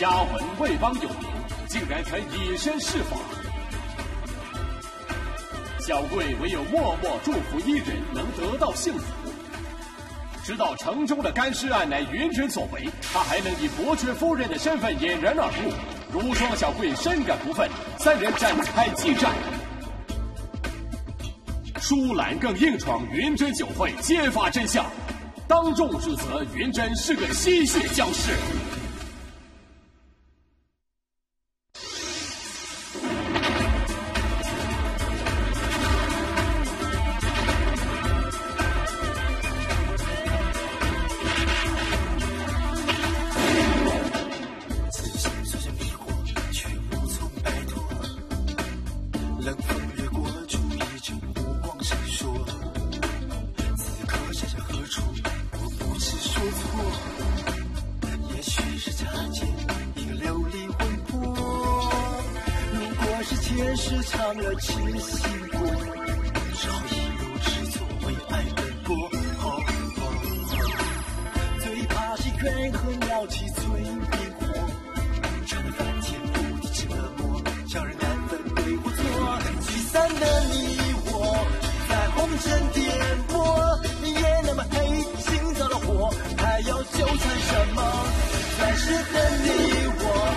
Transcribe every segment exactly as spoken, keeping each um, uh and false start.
家门卫邦有名，竟然肯以身试法。小贵唯有默默祝福伊人能得到幸福。直到城中的干尸案乃云尘所为，他还能以伯爵夫人的身份引人耳目。如霜小贵深感不忿，三人展开激战。舒兰更硬闯云真酒会，揭发真相。 当众指责云真是个吸血僵尸。此生虽然迷惑，却无从摆脱。冷风掠过，注意着目光闪烁。此刻身在何处？ 是说错，也许是擦肩，一个琉璃魂魄。如果是前世尝了痴心果，之后一如执着为爱奔波。哦哦、最怕是怨恨撩起催眠火，穿得翻天覆地折磨，让人难分对或错。聚散的你我，在红尘颠簸，你也那么黑。 还要纠缠什么？转世的你我，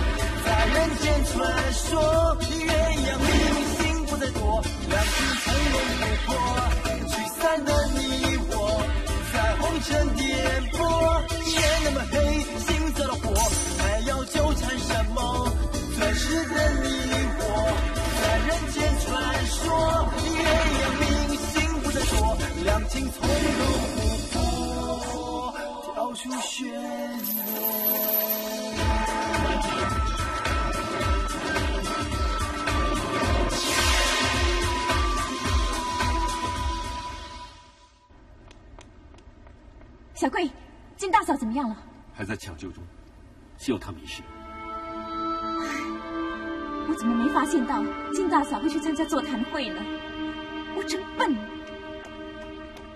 在人间传说，鸳鸯命心不再躲，两情从容不迫。聚散的你我，在红尘颠簸，夜那么黑，心着了火，还要纠缠什么？转世的你我，在人间传说，鸳鸯命心不再躲，两情从容不迫。 出漩涡。 小贵，金大嫂怎么样了？还在抢救中，希望她没事。我怎么没发现到金大嫂会去参加座谈会呢？我真笨。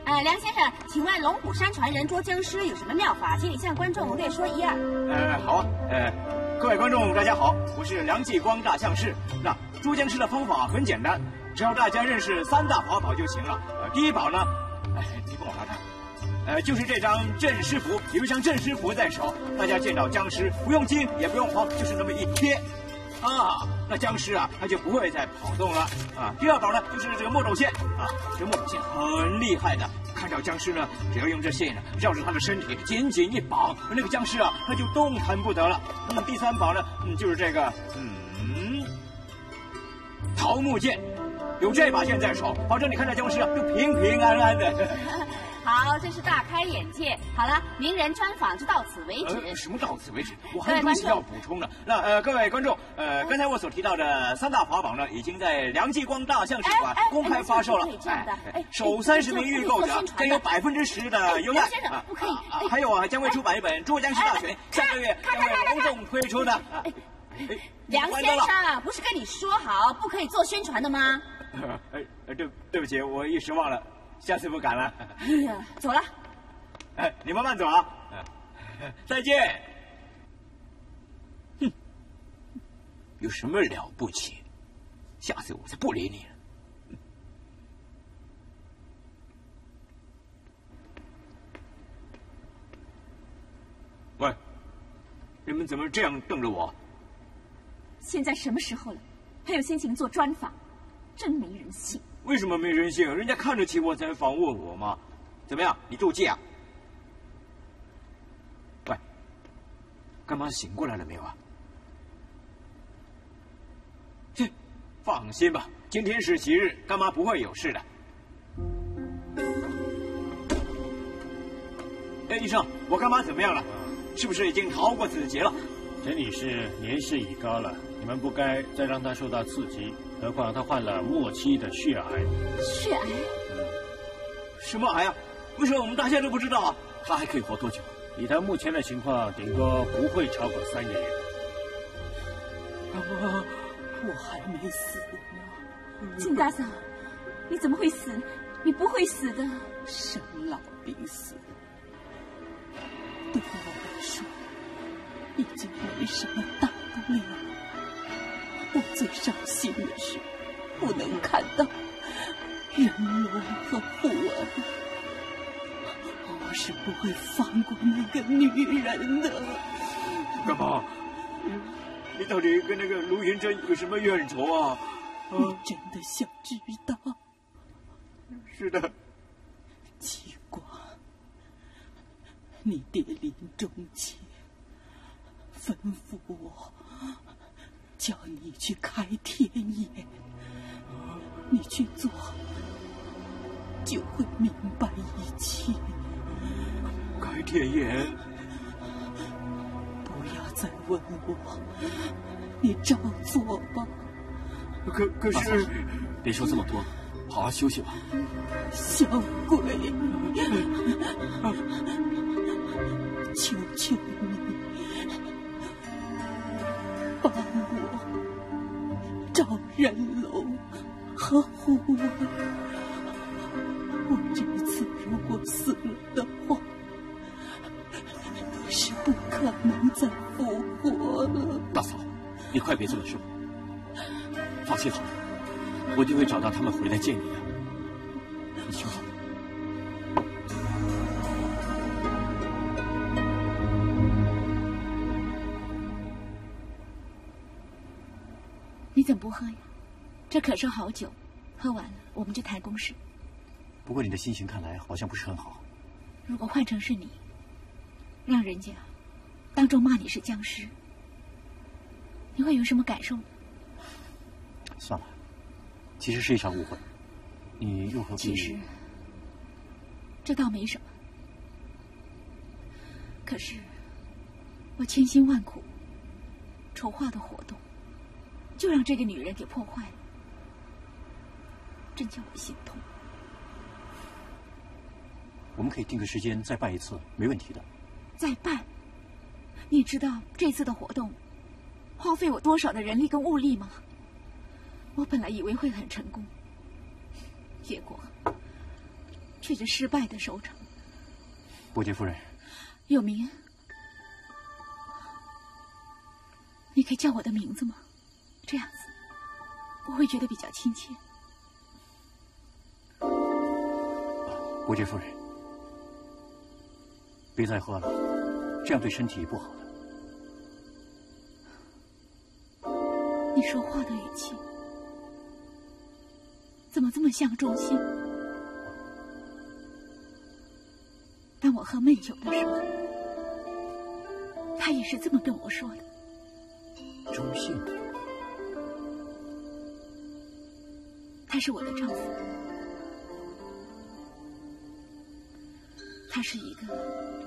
呃，梁先生，请问龙虎山传人捉僵尸有什么妙法？请你向观众略说一二。呃，好啊，呃，各位观众大家好，我是梁继光大相士。那捉僵尸的方法很简单，只要大家认识三大法宝就行了。呃，第一宝呢，哎，你帮我拿它，呃，就是这张镇尸符，有一张镇尸符在手，大家见到僵尸不用惊也不用慌，就是那么一贴，啊。 那僵尸啊，它就不会再跑动了啊。第二宝呢，就是这个墨斗线啊，这墨斗线很厉害的。看到僵尸呢，只要用这线呢绕着它的身体紧紧一绑，那个僵尸啊，它就动弹不得了。那么第三宝呢，嗯，就是这个嗯桃木剑，有这把剑在手，保证你看到僵尸啊就平平安安的。好，真是大开眼界。好了，名人专访就到此为止。呃、什么到此为止？我还有东西要补充呢。那呃，各位观众，呃，刚才我所提到的三大法宝呢，已经在梁继光大相士馆公开发售了。哎，首三十名预购者将有百分之十的优待。先生，不可以。还有啊，将会出版一本《捉僵尸大全》，下个月将会隆重推出的。梁先生，不是跟你说好不可以做宣传的吗？呃，对，对不起，我一时忘了。 下次不敢了。哎呀，走了。哎，你慢慢走啊。再见。哼，有什么了不起？下次我才不理你了。喂，你们怎么这样瞪着我？现在什么时候了，还有心情做专访？真没人性。 为什么没人性？人家看得起我才访问我嘛。怎么样？你妒忌啊？喂，干嘛醒过来了没有啊？哼，放心吧，今天是吉日，干嘛不会有事的。哎，医生，我干嘛怎么样了？是不是已经逃过此劫了？陈女士年事已高了，你们不该再让她受到刺激。 何况他患了末期的血癌。血癌？什么癌啊？为什么我们大家都不知道啊？他还可以活多久？以他目前的情况，顶多不会超过三个月。我我还没死呢。金大嫂，你怎么会死？你不会死的。生老病死，对我来说，已经没什么大不了。我最伤心的是，不能看到人罗和布尔。我是不会放过那个女人的。干嘛？你到底跟那个卢云珍有什么怨仇啊？啊你真的想知道？是的。结果，你爹临终前吩咐我，叫你去开天眼，你去做，就会明白一切。开天眼，不要再问我，你照做吧。可可是，别说这么多。 好好休息吧，小鬼！求求你，帮我找人龙和虎儿。我这次如果死了的话，是不可能再复活了。大嫂，你快别这么说，放心好了。 我就会找到他们回来见你的，你休息。你怎么不喝呀？这可剩好酒，喝完了我们就谈公事。不过你的心情看来好像不是很好。如果换成是你，让人家当众骂你是僵尸，你会有什么感受呢？算了。 其实是一场误会，你又何必？其实，这倒没什么。可是，我千辛万苦筹划的活动，就让这个女人给破坏了，真叫我心痛。我们可以定个时间再办一次，没问题的。再办？你知道这次的活动花费我多少的人力跟物力吗？ 我本来以为会很成功，结果却是失败的收场。伯爵夫人，有名，你可以叫我的名字吗？这样子我会觉得比较亲切。伯爵夫人，别再喝了，这样对身体不好的。你说话的语气。 怎么这么像忠心？当我喝闷酒的时候，他也是这么跟我说的。忠信，他是我的丈夫，他是一个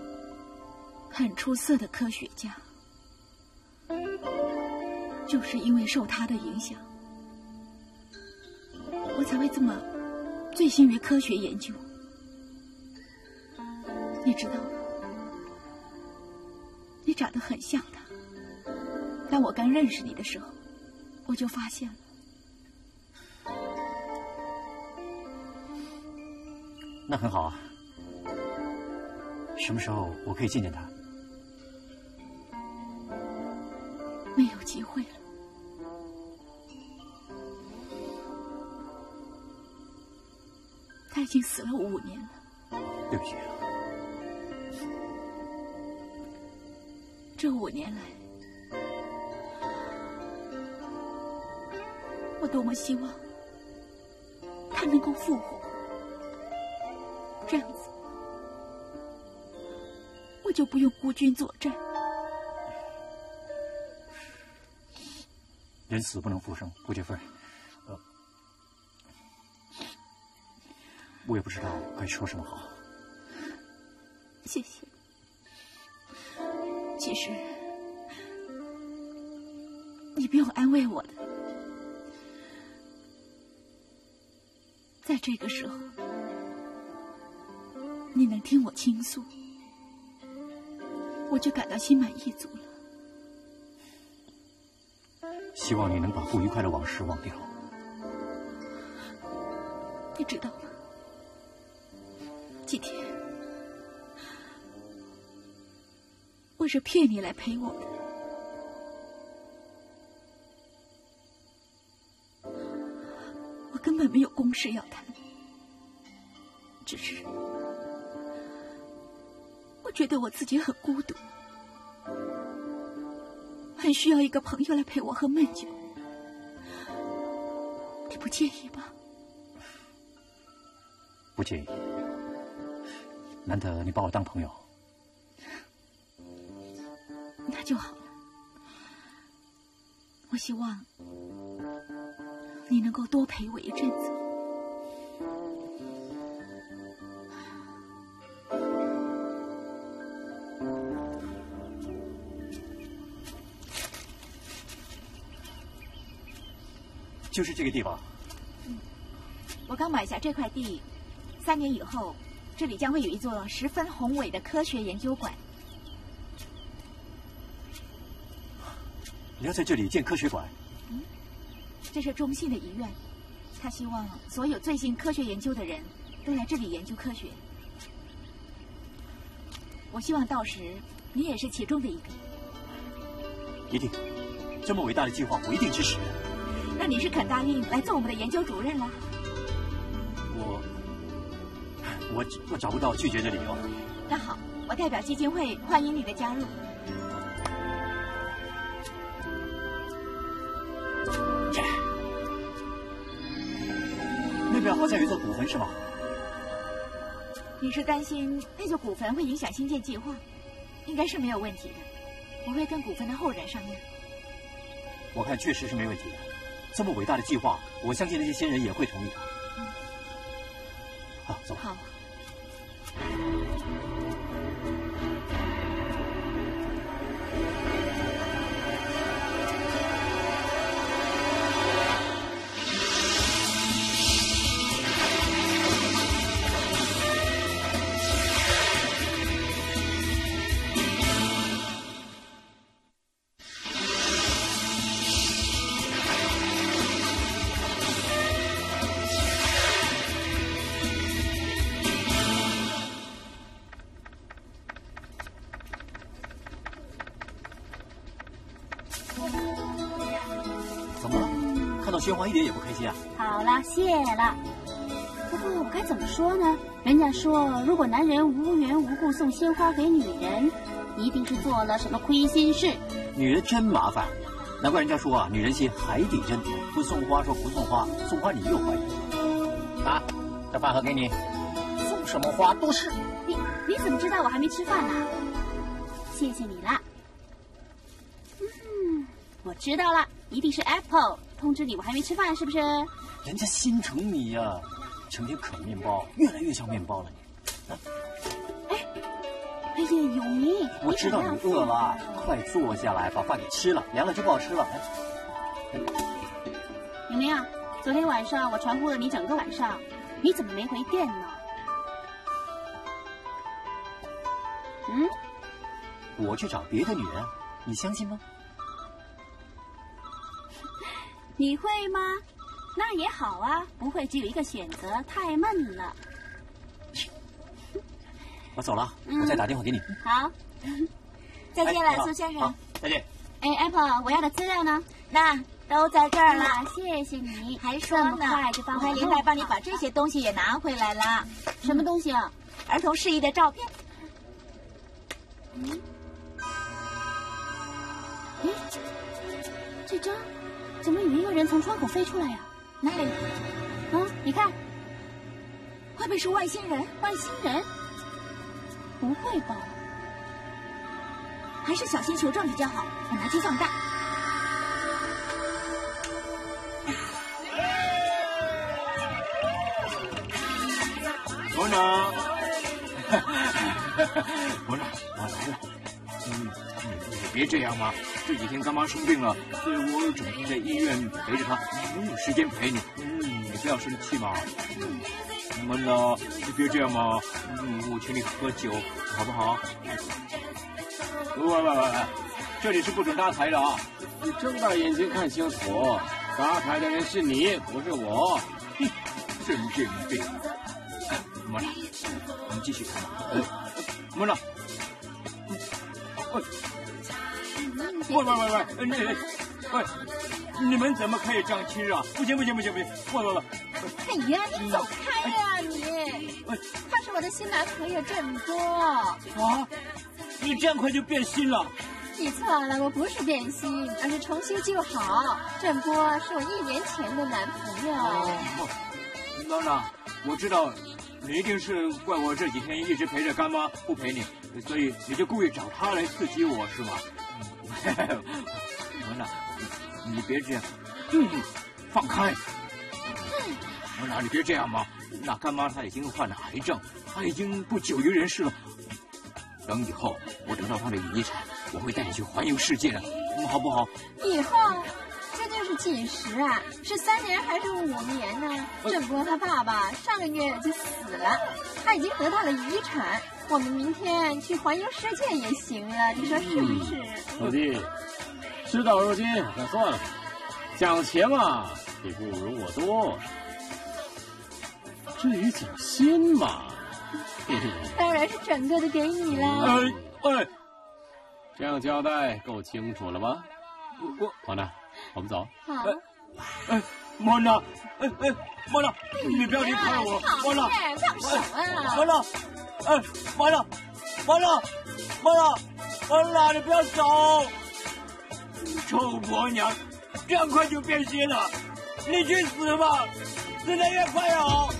很出色的科学家，就是因为受他的影响。 我才会这么醉心于科学研究，你知道吗？你长得很像他。当我刚认识你的时候，我就发现了。那很好啊。什么时候我可以见见他？没有机会了。 他已经死了五年了。对不起啊。这五年来，我多么希望他能够复活，这样子我就不用孤军作战。人死不能复生，伯爵夫人。 我也不知道该说什么好。谢谢。其实，你不用安慰我的。在这个时候，你能听我倾诉，我就感到心满意足了。希望你能把不愉快的往事忘掉。你知道吗？ 几天，我是骗你来陪我的。本没有公事要谈，只是我觉得我自己很孤独，很需要一个朋友来陪我喝闷酒。你不介意吧？不介意。难得你把我当朋友，那就好了。我希望你能够多陪我一阵子。就是这个地方。嗯，我刚买下这块地，三年以后，这里将会有一座十分宏伟的科学研究馆。你要在这里建科学馆？嗯，这是中信的遗愿，他希望所有最新科学研究的人都来这里研究科学。我希望到时你也是其中的一个。一定，这么伟大的计划我一定支持。那你是肯答应来做我们的研究主任了？我，我我找不到拒绝的理由。那好，我代表基金会欢迎你的加入。那边好像有一座古坟，是吗？你是担心那座古坟会影响新建计划？应该是没有问题的，我会跟古坟的后人商量。我看确实是没问题的，这么伟大的计划，我相信那些先人也会同意的。嗯、好，走吧。好。宣皇一点也不开心啊！好了，谢了。不过我该怎么说呢？人家说，如果男人无缘无故送鲜花给女人，一定是做了什么亏心事。女人真麻烦，难怪人家说啊，女人心海底针。不送花说不送花，送花你又怀疑。啊，这饭盒给你，送什么花都是。你你怎么知道我还没吃饭呢？谢谢你啦。嗯，我知道了，一定是 Apple。 通知你，我还没吃饭，是不是？人家心疼你呀、啊，成天啃面包，越来越像面包了你。啊、哎，哎呀，永明，我知道你饿了，快坐下来，把饭给吃了，凉了就不好吃了。永明啊，昨天晚上我传呼了你整个晚上，你怎么没回电呢？嗯？我去找别的女人，你相信吗？ 你会吗？那也好啊，不会只有一个选择，太闷了。我走了，嗯、我再打电话给你。好，再见了，哎、苏先生。再见。哎 ，Apple， 我要的资料呢？那都在这儿了。谢谢你，还说呢，这么快就帮我连带帮你把这些东西也拿回来了。嗯、什么东西啊？儿童适宜的照片。嗯。哎，这张。 怎么有一个人从窗口飞出来呀、啊？哪里？啊，你看，会不会是外星人？外星人？不会吧？还是小心求证比较好。我拿去放大。伯长，伯长，我来了。嗯。 别这样嘛！这几天干妈生病了，所以我整天在医院陪着她，没有时间陪你。嗯，你不要生气嘛。嗯，闷了，你别这样嘛。嗯，我请你喝酒，好不好？喂喂喂喂，这里是不准搭台的啊！你睁大眼睛看清楚，搭台的人是你，不是我。哼，神经病！莫娜，我们继续看吧。莫娜，哎。 喂喂喂喂，你喂，你们怎么可以这样亲热啊？不行不行不行不行！喂喂喂，哎呀，你走开呀、啊、你！他是我的新男朋友振波。啊！你这样快就变心了？你错了，我不是变心，而是重修旧好。振波是我一年前的男朋友。娜娜、哦，我知道，你一定是怪我这几天一直陪着干妈不陪你，所以你就故意找他来刺激我是吗？娜娜，你别这样，嗯，放开。 娜娜，你别这样嘛！那干妈她已经患了癌症，她已经不久于人世了。等以后我得到她的遗产，我会带你去环游世界的，好不好？以后究竟是几时啊？是三年还是五年呢？振波他爸爸上个月就死了，他已经得到了遗产。我们明天去环游世界也行啊，你说是不是？嗯、老弟，事到如今可算了，讲钱嘛也不如我多。 至于讲心嘛，当然是整个的给你啦。哎哎，这样交代够清楚了吧？我好的，我们走。好。哎，莫娜，哎哎，莫娜，你不要离开我，莫娜，放手啊！莫娜，哎，莫娜，莫娜，莫娜，莫娜，你不要走！臭婆娘，这样快就变心了，你去死吧，死得越快越好。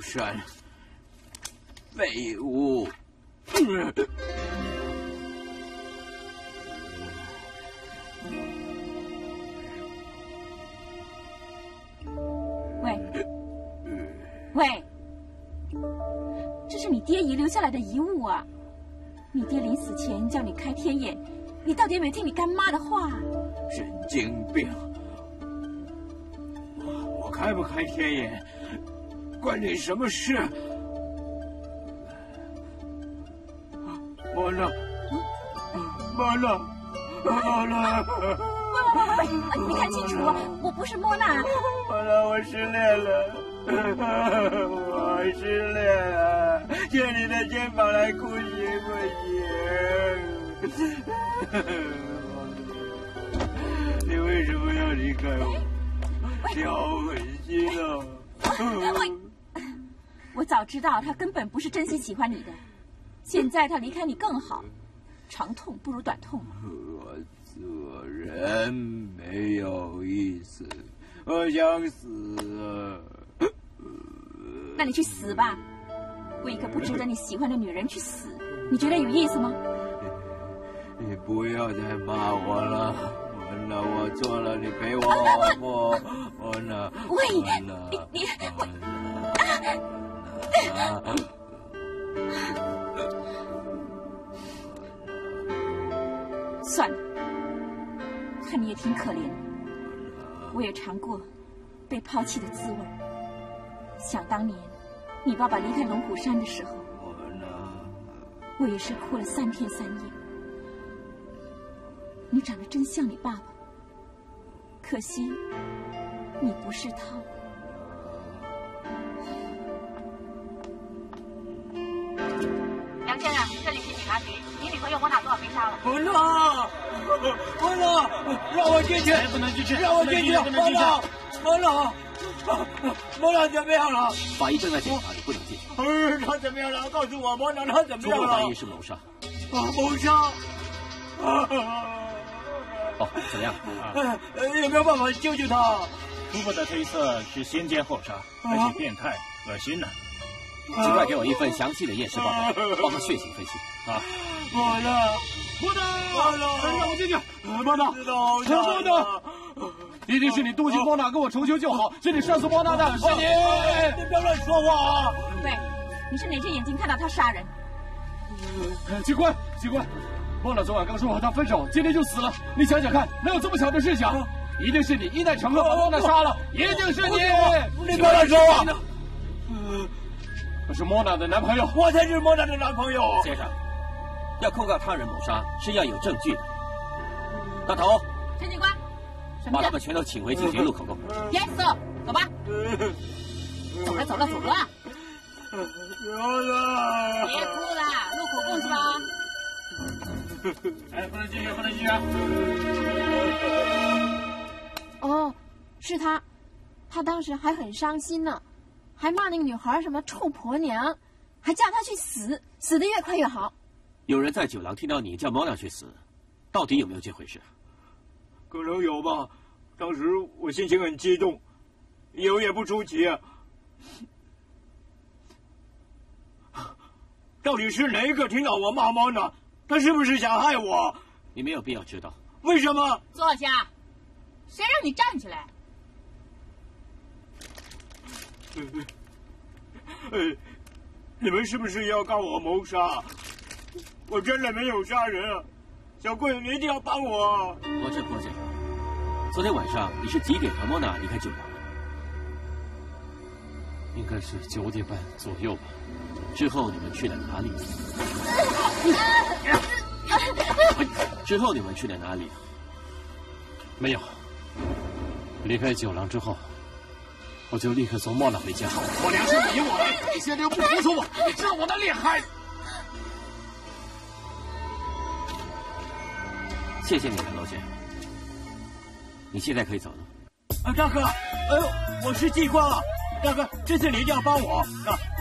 山废物，喂，喂，这是你爹遗留下来的遗物啊！你爹临死前叫你开天眼，你到底有没有听你干妈的话？神经病！我我开不开天眼？ 关你什么事？完了，完了，完了！喂喂喂喂，你看清楚，我不是莫娜。完了，我失恋了，我失恋了，借你的肩膀来哭行不行？你为什么要离开我？你好狠心哦！我。 我早知道他根本不是真心喜欢你的，现在他离开你更好，长痛不如短痛。我做人没有意思，我想死。那你去死吧，为一个不值得你喜欢的女人去死，你觉得有意思吗？你不要再骂我了，完了，我错了，你陪我好不好？完了，喂，你你我啊！ 算了，看你也挺可怜，我也尝过被抛弃的滋味。想当年，你爸爸离开龙虎山的时候，我也是哭了三天三夜。你长得真像你爸爸，可惜你不是他。 先生，这里是警察局，你女朋友莫娜昨晚被杀了。莫娜，莫娜，让我进去，不能进去，让我进去，莫娜，莫娜，莫娜怎么样了？法医正在检查，你不能进去。不是他怎么样了？告诉我，莫娜他怎么样了？中国法医是谋杀。啊，谋杀！哦，怎么样？有没有办法救救他？初步的推测是先奸后杀，而且变态、恶心呢。 尽快给我一份详细的验尸报告，包括血型分析啊！我的，我的，让我进去！莫娜，莫娜，一定是你妒忌莫娜跟我重修旧好，是你杀死莫娜的，是你！你不要乱说话啊！对，你是哪只眼睛看到他杀人？警官，警官，莫娜昨晚刚说和他分手，今天就死了。你想想看，能有这么巧的事情？一定是你一代乘客把莫娜杀了，一定是你！你不要乱说话！ 我是莫娜的男朋友，我才是莫娜的男朋友。先生，要控告他人谋杀是要有证据的。大头，陈警官，把他们全都请回警局录口供。Yes sir， 走吧。走了走了走了。牛了。别哭了，录口供是吧？哎，不能进去，不能进去。哦，是他，他当时还很伤心呢，还骂那个女孩什么臭婆娘，还叫她去死，死得越快越好。 有人在酒廊听到你叫猫娘去死，到底有没有这回事？可能有吧。当时我心情很激动，有也不出奇啊。到底是哪个听到我骂猫娘？他是不是想害我？你没有必要知道。为什么？坐下。谁让你站起来？你们是不是要告我谋杀？ 我真的没有杀人啊，小贵，你一定要帮我啊！罗振，罗振，昨天晚上你是几点和莫娜离开酒吧的？应该是九点半左右吧。之后你们去了哪里？之后你们去了哪里？没有。离开酒廊之后，我就立刻送莫娜回家。我娘是你我的，你现在又不服从我，你知道我的厉害。 谢谢你了，老姐。你现在可以走了。啊，大哥，哎呦，我是季光啊，大哥，这次你一定要帮我啊！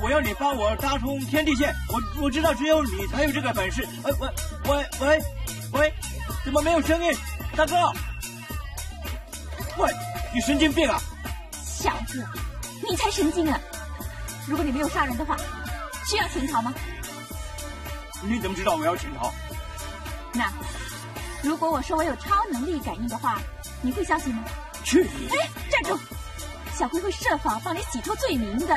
我要你帮我搭通天地线，我我知道只有你才有这个本事。哎，喂喂喂喂，怎么没有声音？大哥，喂，你神经病啊！小子，你才神经啊！如果你没有杀人的话，需要潜逃吗？你怎么知道我要潜逃？那。 如果我说我有超能力感应的话，你会相信吗？去你！哎，站住！小辉会设法帮你洗脱罪名的。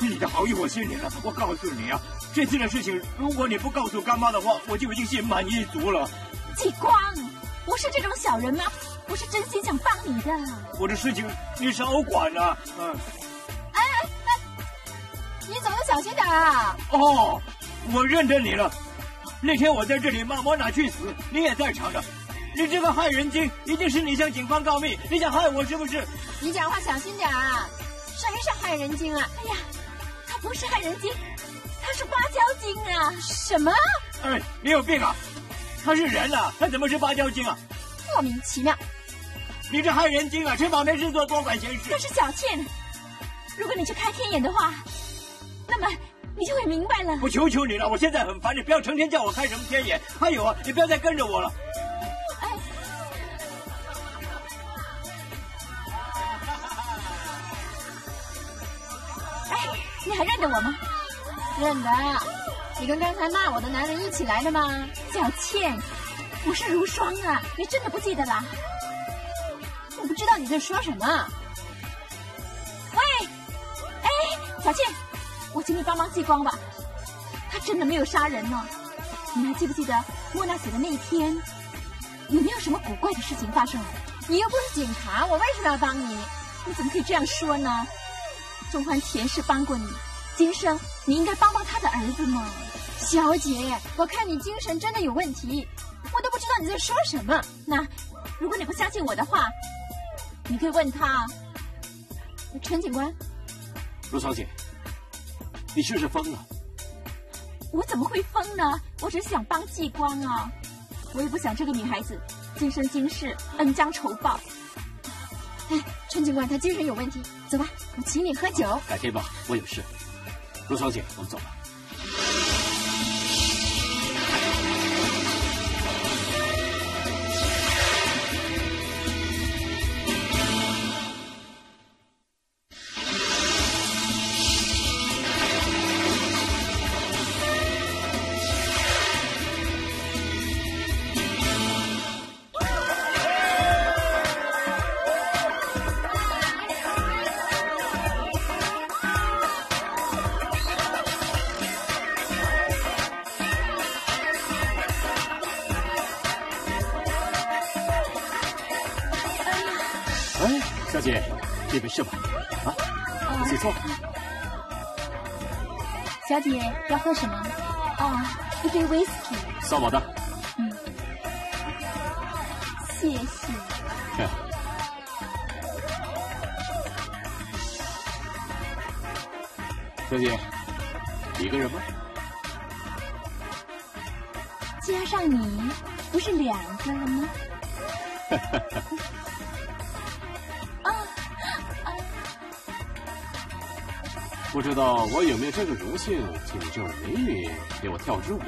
你的好意我信你了，我告诉你啊，这次的事情如果你不告诉干妈的话，我就已经心满意足了。季光，我是这种小人吗？我是真心想帮你的。我的事情你少管啊！嗯。哎哎哎！你走得小心点啊！哦，我认得你了。 那天我在这里骂莫娜去死，你也在场的，你这个害人精，一定是你向警方告密，你想害我是不是？你讲话小心点啊！谁是害人精啊？哎呀，他不是害人精，他是芭蕉精啊！什么？哎，你有病啊！他是人啊，他怎么是芭蕉精啊？莫名其妙！你这害人精啊，吃饱没事做，多管闲事。他是小倩，如果你去开天眼的话，那么。 你就会明白了。我求求你了，我现在很烦，你不要成天叫我开什么天眼。还有啊，你不要再跟着我了。哎，哎，你还认得我吗？认得。你跟刚才骂我的男人一起来的吗？小倩，我是如霜啊，你真的不记得啦？我不知道你在说什么。喂，哎，小倩。 我请你帮忙继光吧，他真的没有杀人呢。你还记不记得莫娜死的那一天，有没有什么古怪的事情发生？你又不是警察，我为什么要帮你？你怎么可以这样说呢？钟欢前世帮过你，今生你应该帮帮他的儿子嘛。小姐，我看你精神真的有问题，我都不知道你在说什么。那如果你不相信我的话，你可以问他，陈警官，陆小姐。 你是不是疯了？我怎么会疯呢？我只是想帮季光啊，我也不想这个女孩子今生今世恩将仇报。哎，陈警官，她精神有问题，走吧，我请你喝酒。改天吧，我有事。陆小姐，我们走吧。小姐要喝什么？啊、哦，一杯 whisky。扫把的。嗯。谢谢。对。小姐，一个人吗？加上你，不是两个人吗？哈哈哈。啊啊！不知道我有没有这个荣幸，请这位美女给我跳支舞。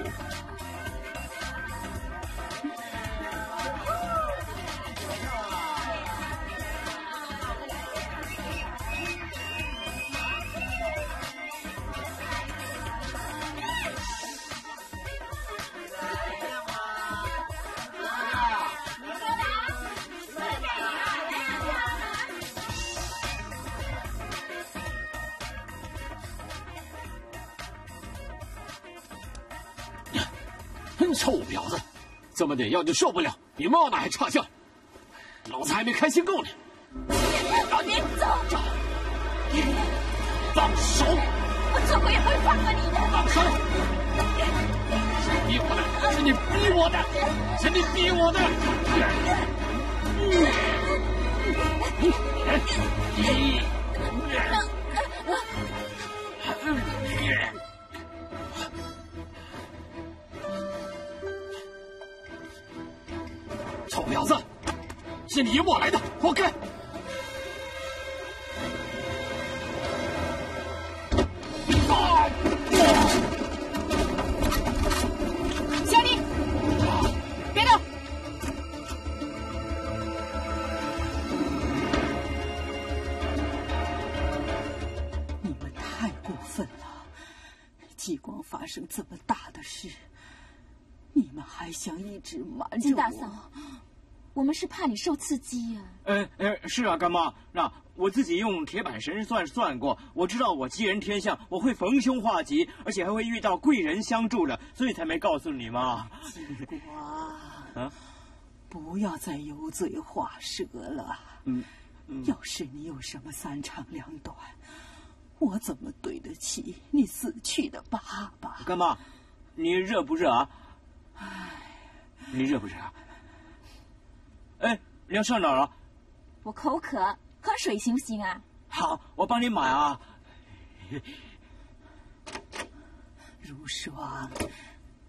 臭婊子，这么点药就受不了，比猫奶还差劲，老子还没开心够呢！老爹，走！放手！我怎么也不会放过你的！放手！是你逼我的，是你逼我的，是你逼我的！臭婊子，是你引我来的，活该！小李，别动！你们太过分了！继光发生这么大的事，你们还想一直瞒着我？金大嫂。 我们是怕你受刺激呀、啊。呃呃，是啊，干妈，啊，我自己用铁板神算算过，我知道我吉人天相，我会逢凶化吉，而且还会遇到贵人相助的，所以才没告诉你嘛。继光，啊，不要再油嘴滑舌了。嗯，嗯要是你有什么三长两短，我怎么对得起你死去的爸爸？干妈，你热不热啊？唉，你热不热啊？ 哎，你要上哪儿啊？我口渴，喝水行不行啊？好，我帮你买啊。如霜，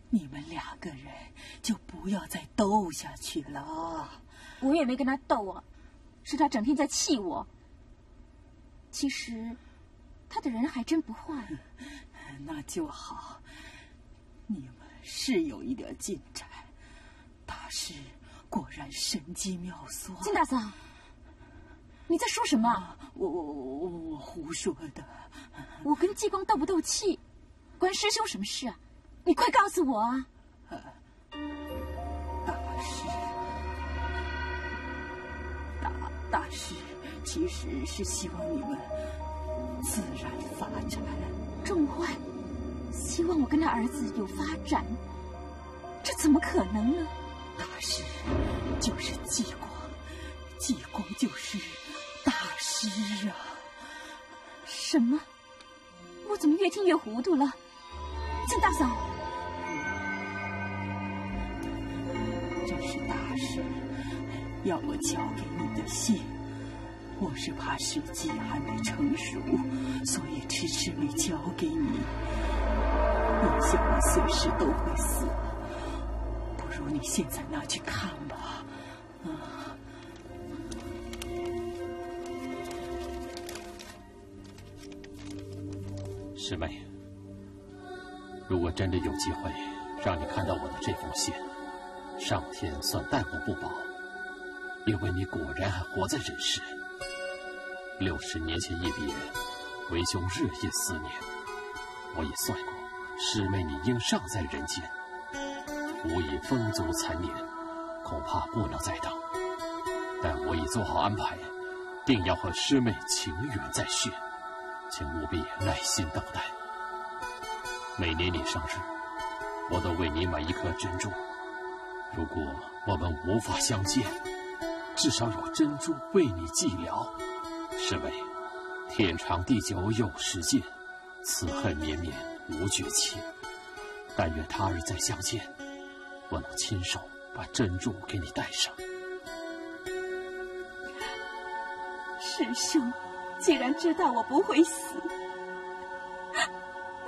你们两个人就不要再斗下去了。我也没跟他斗啊，是他整天在气我。其实，他的人还真不坏。那就好，你们是有一点进展，但是。 果然神机妙算，金大嫂，你在说什么？啊、我我我我胡说的。我跟继光斗不斗气，关师兄什么事啊？你快告诉我啊！啊大师，大大师其实是希望你们自然发展。仲欢希望我跟他儿子有发展，这怎么可能呢？ 大师就是继光，继光就是大师啊！什么？我怎么越听越糊涂了？金大嫂，这是大师要我交给你的信，我是怕时机还没成熟，所以迟迟没交给你。你想我随时都会死。 不如你现在拿去看吧，啊！师妹，如果真的有机会让你看到我的这封信，上天算待我不薄，因为你果然还活在人世。六十年前一别，为兄日夜思念，我也算过，师妹你应尚在人间。 吾已风烛残年，恐怕不能再等，但我已做好安排，定要和师妹情缘再续，请务必耐心等待。每年你生日，我都为你买一颗珍珠。如果我们无法相见，至少有珍珠为你寂寥。师妹，天长地久有时尽，此恨绵绵无绝期。但愿他日再相见，我能亲手把珍珠给你戴上。师兄，既然知道我不会死，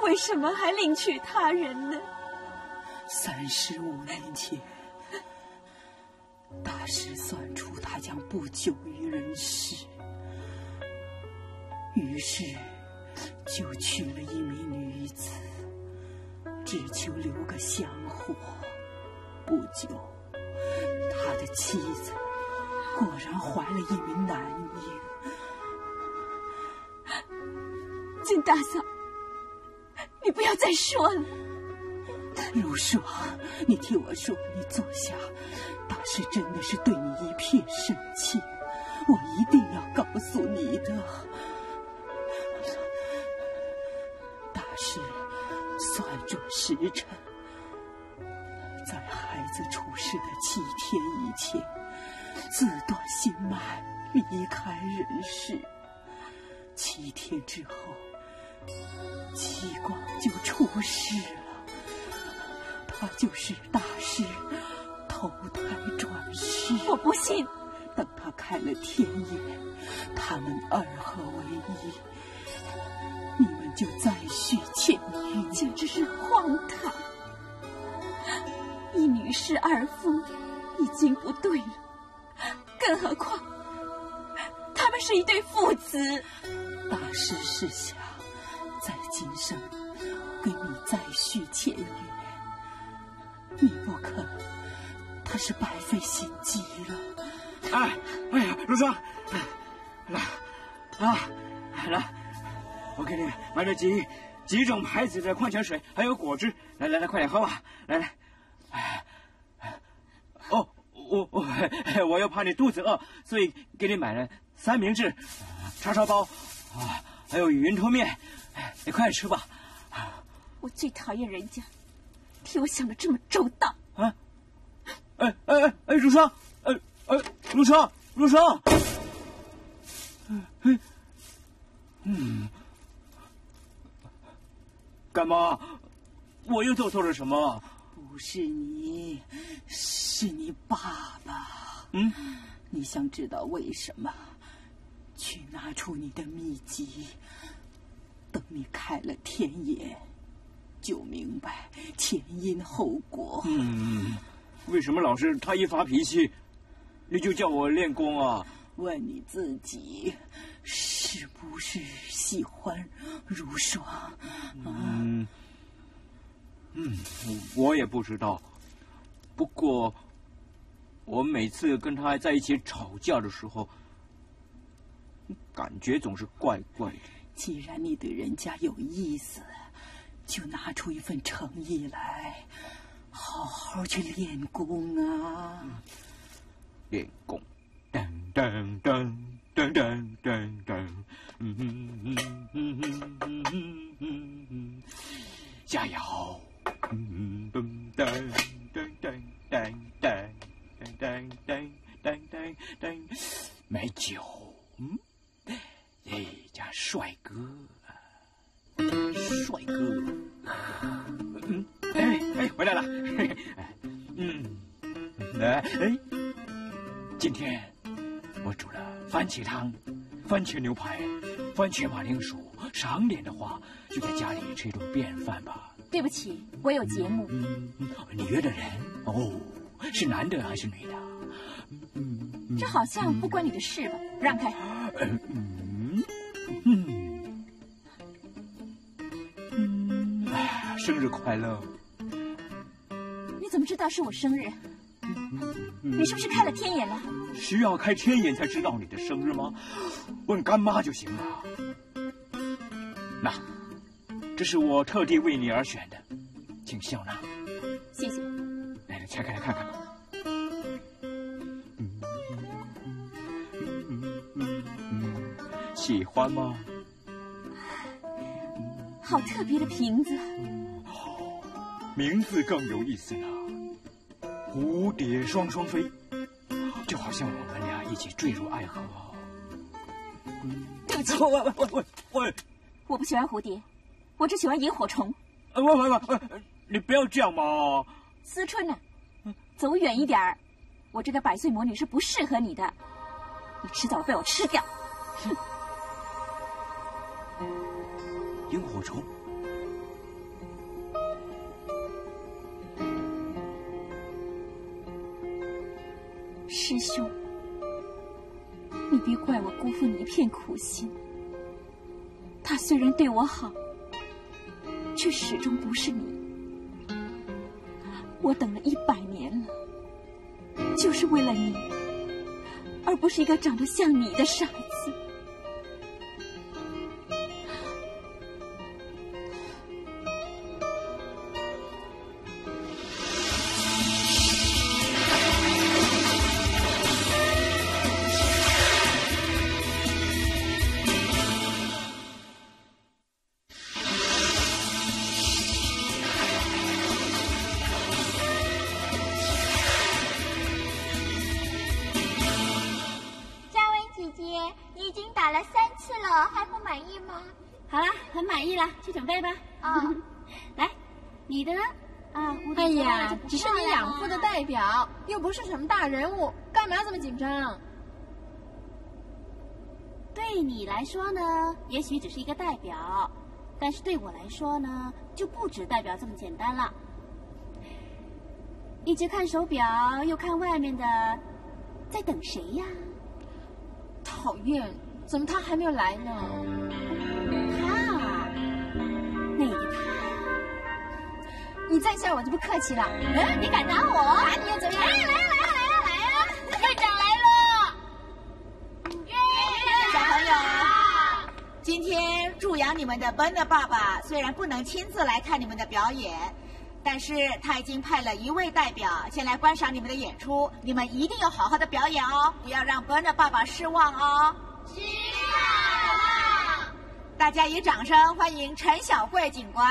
为什么还另娶他人呢？三十五年前，大师算出他将不久于人世，于是就娶了一名女子。 只求留个香火。不久，他的妻子果然怀了一名男婴。金大嫂，你不要再说了。如霜，你替我说，你坐下。大师真的是对你一片深情，我一定要告诉你的。大师。 算准时辰，在孩子出世的七天以前，自断心脉，离开人世。七天之后，器官就出世了，他就是大师投胎转世。我不信。等他开了天眼，他们二合为一。 你们就再续前缘，简直是荒唐！一女侍二夫已经不对了，更何况他们是一对父子。大师是想在今生跟你再续前缘，你不肯，他是白费心机了。哎，哎呀，如霜，来，啊，来。 我给你买了几几种牌子的矿泉水，还有果汁。来来来，快点喝吧！来来，哎，哦，我我我又怕你肚子饿，所以给你买了三明治、叉烧包啊，还有云吞面。你快点吃吧！我最讨厌人家替我想的这么周到啊！哎哎哎哎，如霜，哎哎，如霜，如霜，哎，嗯。 干妈，我又做错了什么？不是你，是你爸爸。嗯，你想知道为什么？去拿出你的秘籍，等你开了天眼，就明白前因后果。嗯，为什么老是他一发脾气，你就叫我练功啊？问你自己。 是不是喜欢如霜？嗯嗯，我也不知道。不过，我每次跟他在一起吵架的时候，感觉总是怪怪的。既然你对人家有意思，就拿出一份诚意来，好好去练功啊！嗯、练功，噔噔噔。 噔噔噔噔，嗯嗯嗯嗯嗯嗯嗯嗯，加油！嗯嗯噔噔噔噔噔噔噔噔噔噔，美酒，嗯，哎，加帅哥，帅哥，嗯，哎哎，回来了，嗯，哎哎，今天。 我煮了番茄汤、番茄牛排、番茄马铃薯，赏脸的话就在家里吃一顿便饭吧。对不起，我有节目。嗯嗯、你约的人哦，是男的还是女的？嗯、这好像不关你的事吧？嗯、让开。嗯嗯嗯嗯、啊，生日快乐！你怎么知道是我生日？ 你是不是开了天眼了？需要开天眼才知道你的生日吗？问干妈就行了。那，这是我特地为你而选的，请笑纳。谢谢。来，来拆开来看看吧。嗯嗯嗯嗯、喜欢吗？好特别的瓶子。名字更有意思呢。 蝴蝶双双飞，就好像我们俩一起坠入爱河。对不起，喂喂喂喂喂，我不喜欢蝴蝶，我只喜欢萤火虫。喂喂喂，你不要这样嘛！思春呐、啊，走远一点儿，我这个百岁魔女是不适合你的，你迟早被我吃掉。哼！萤火虫。 师兄，你别怪我辜负你一片苦心。他虽然对我好，却始终不是你。我等了一百年了，就是为了你，而不是一个长得像你的傻子。准备吧，啊、哦，来，你的呢？啊，哎呀，只是你养父的代表，又不是什么大人物，干嘛这么紧张？对你来说呢，也许只是一个代表，但是对我来说呢，就不止代表这么简单了。一直看手表，又看外面的，在等谁呀？讨厌，怎么他还没有来呢？他、啊。 你再叫我就不客气了。嗯，你敢打我？打你又怎么样？来呀来呀来呀来呀来呀！院长来喽！耶！小朋友，今天助养你们的 Ben 的爸爸虽然不能亲自来看你们的表演，但是他已经派了一位代表前来观赏你们的演出。你们一定要好好的表演哦，不要让 Ben 的爸爸失望哦。知道了。大家以掌声欢迎陈小慧警官。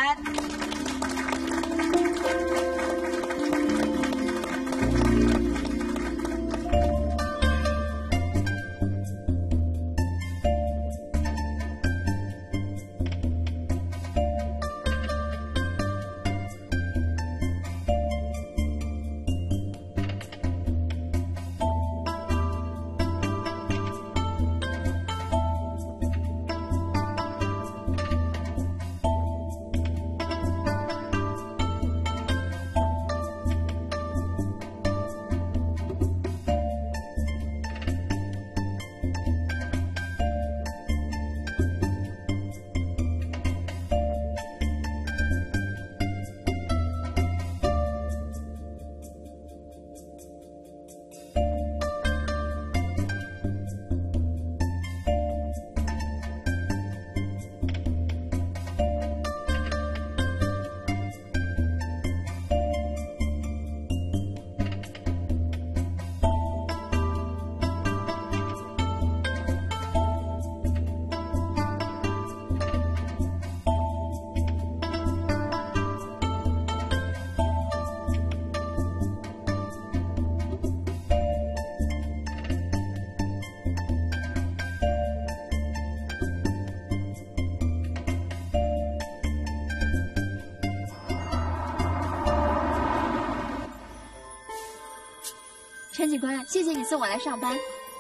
陈警官，谢谢你送我来上班。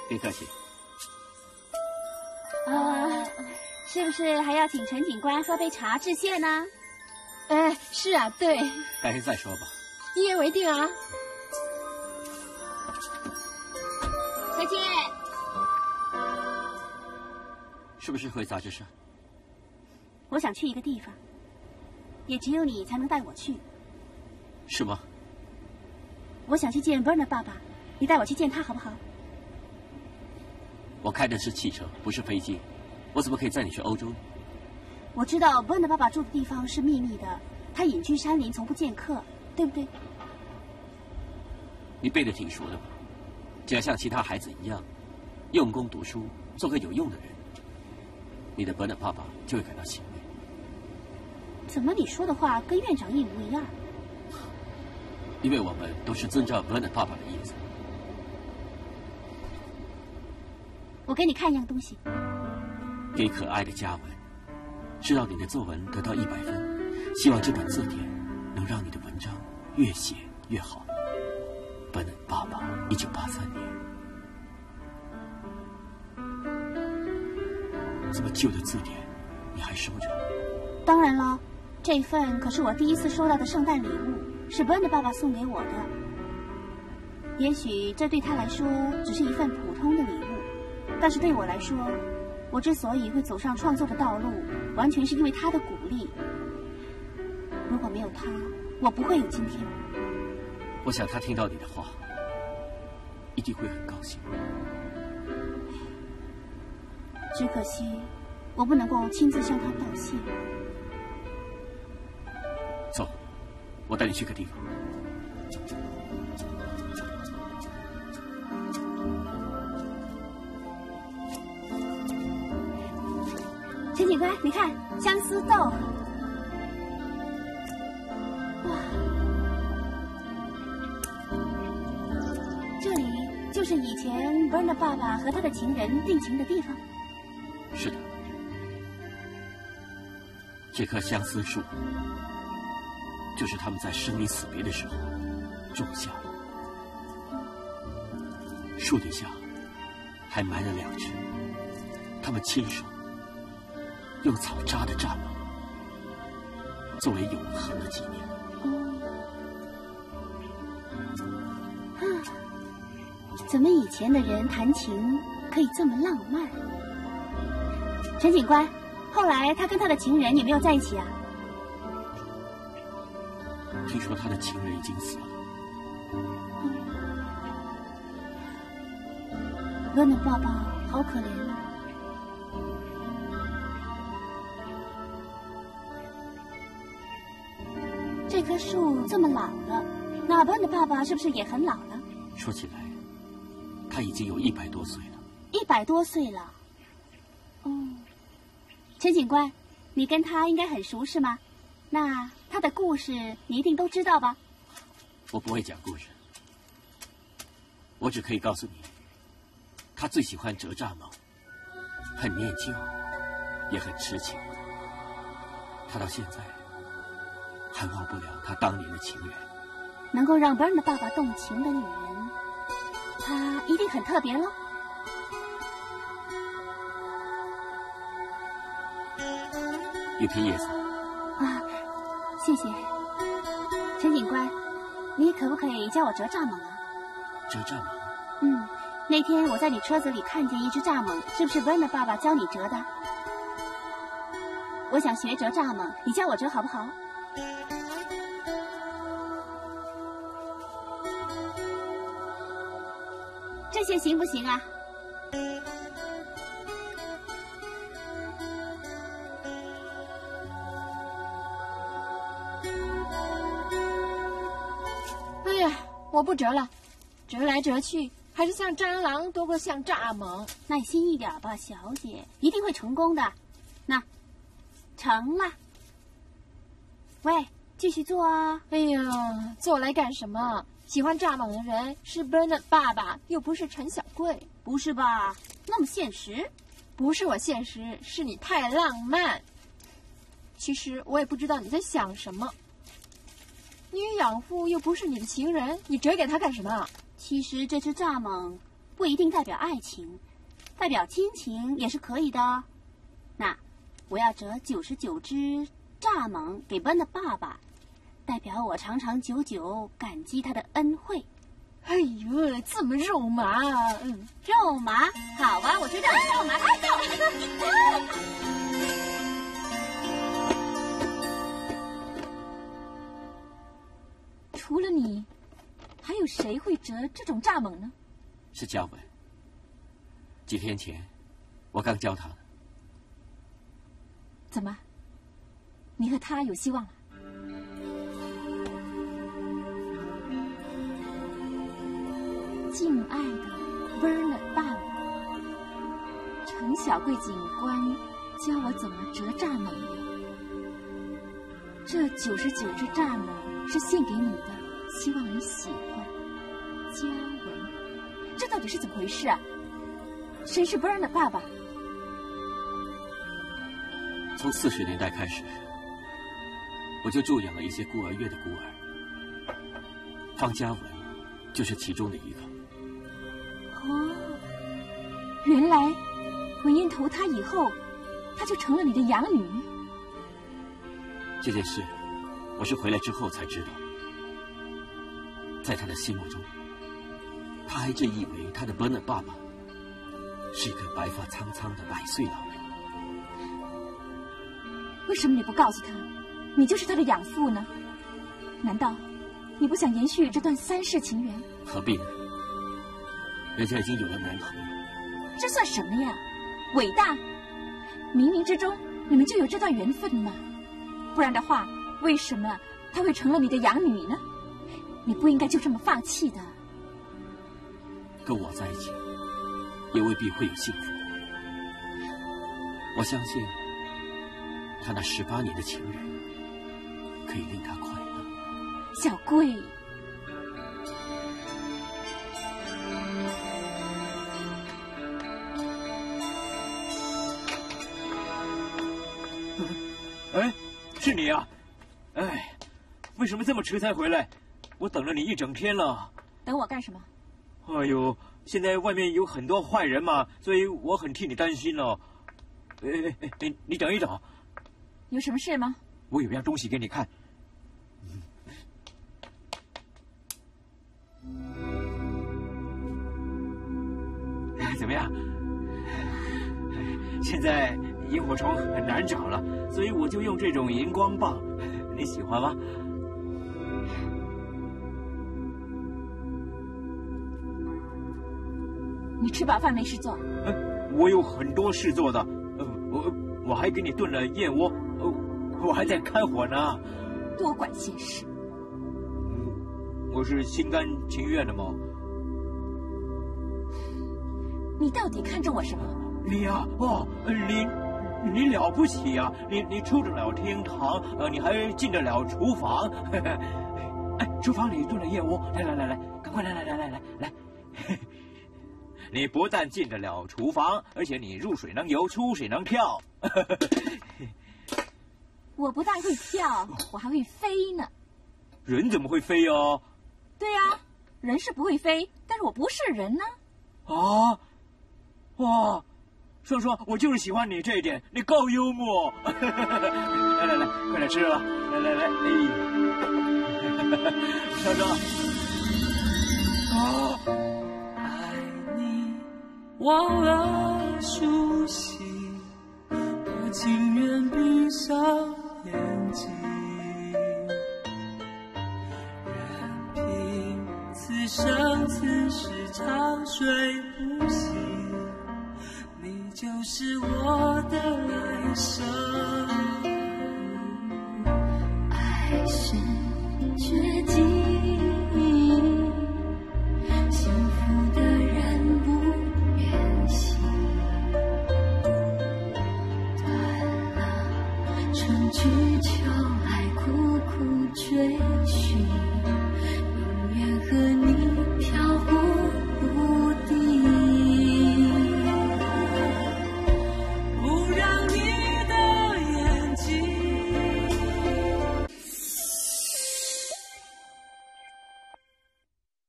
别客气。啊，是不是还要请陈警官喝杯茶致谢呢？哎，是啊，对。改天再说吧。一言为定啊。再见。是不是回杂志社？我想去一个地方，也只有你才能带我去。是吗？我想去见 Bernard 爸爸。 你带我去见他好不好？我开的是汽车，不是飞机，我怎么可以载你去欧洲？我知道 Ben 的爸爸住的地方是秘密的，他隐居山林，从不见客，对不对？你背得挺熟的吧？只要像其他孩子一样，用功读书，做个有用的人，你的 Ben 的爸爸就会感到欣慰。怎么你说的话跟院长一模一样？因为我们都是遵照 Ben 的爸爸的意思。 我给你看一样东西，给可爱的嘉文，知道你的作文得到一百分，希望这本字典能让你的文章越写越好。班恩爸爸，一九八三年。这么旧的字典，你还收着？当然了，这份可是我第一次收到的圣诞礼物，是班恩爸爸送给我的。也许这对他来说只是一份普通的礼物，但是对我来说，我之所以会走上创作的道路，完全是因为他的鼓励。 如果没有他，我不会有今天。我想他听到你的话，一定会很高兴。只可惜，我不能够亲自向他道谢。走，我带你去个地方。陈警官，你看，相思豆。 就是以前 Bernard 爸爸和他的情人定情的地方。是的，这棵相思树就是他们在生离死别的时候种下的。树底下还埋了两只他们亲手用草扎的蚱蜢，作为永恒的纪念。 怎么以前的人谈情可以这么浪漫？陈警官，后来他跟他的情人也没有在一起啊？听说他的情人已经死了。温暖爸爸好可怜啊！这棵树这么老了，那温暖爸爸是不是也很老了？说起来。 他已经有一百多岁了，一百多岁了。嗯，陈警官，你跟他应该很熟是吗？那他的故事你一定都知道吧？我不会讲故事，我只可以告诉你，他最喜欢折蚱蜢，很念旧，也很痴情。他到现在还忘不了他当年的情人，能够让 Bernard 爸爸动情的女人。 她一定很特别了。一片叶子。啊，谢谢，陈警官，你可不可以教我折蚱蜢啊？折蚱蜢？嗯，那天我在你车子里看见一只蚱蜢，是不是 Bernard 爸爸教你折的？我想学折蚱蜢，你教我折好不好？ 这些行不行啊？哎呀，我不折了，折来折去还是像蟑螂多过像蚱蜢。耐心一点吧，小姐，一定会成功的。那，成了。喂，继续做啊！哎呀，做来干什么？ 喜欢蚱蜢的人是 Bernard 爸爸，又不是陈小贵，不是吧？那么现实，不是我现实，是你太浪漫。其实我也不知道你在想什么。你与养父又不是你的情人，你折给他干什么？其实这只蚱蜢不一定代表爱情，代表亲情也是可以的。那我要折九十九只蚱蜢给 Bernard 爸爸。 代表我长长久久感激他的恩惠。哎呦，这么肉麻！嗯，肉麻，好啊，我知道你肉麻，快走！除了你，还有谁会折这种蚱蜢呢？是嘉文。几天前，我刚教他的。怎么？你和他有希望了？ 敬爱的 Bernard 爸爸，陈小贵警官教我怎么折蚱蜢的。这九十九只蚱蜢是献给你的，希望你喜欢。嘉文，这到底是怎么回事啊？谁是 Bernard 爸爸？从四十年代开始，我就助养了一些孤儿院的孤儿，方嘉文就是其中的一个。哦，原来文燕投胎以后，她就成了你的养女。这件事，我是回来之后才知道。在她的心目中，她还真以为她的 Bernard 爸爸是一个白发苍苍的百岁老人。 为什么你不告诉他，你就是他的养父呢？难道你不想延续这段三世情缘？何必呢？人家已经有了男朋友，这算什么呀？伟大！冥冥之中你们就有这段缘分嘛，不然的话，为什么他会成了你的养女呢？你不应该就这么放弃的。跟我在一起，也未必会有幸福。我相信。 他那十八年的情人，可以令他快乐。小贵，哎，是你啊！哎，为什么这么迟才回来？我等了你一整天了。等我干什么？哎呦，现在外面有很多坏人嘛，所以我很替你担心了。哎哎哎哎，你等一等。 有什么事吗？我有样东西给你看。怎么样？现在萤火虫很难找了，所以我就用这种荧光棒，你喜欢吗？你吃饱饭没事做？我有很多事做的，我我还给你炖了燕窝。 我还在开火呢，多管闲事。我是心甘情愿的吗？你到底看中我什么？你呀、啊，哦，你你了不起呀、啊！你你出得了厅堂，呃，你还进得了厨房。呵呵哎，厨房里炖了燕窝，来来来来，赶快来来来来来来。你不但进得了厨房，而且你入水能游，出水能跳。呵呵 我不但会跳，我还会飞呢。人怎么会飞啊？对啊，人是不会飞，但是我不是人呢。啊，哇，双双，我就是喜欢你这一点，你够幽默。来来来，快点吃吧，来来来，哎，双双。啊，爱你忘了熟悉，我情愿闭上。 眼睛，任凭此生此世长睡不醒，你就是我的来生。爱是绝技。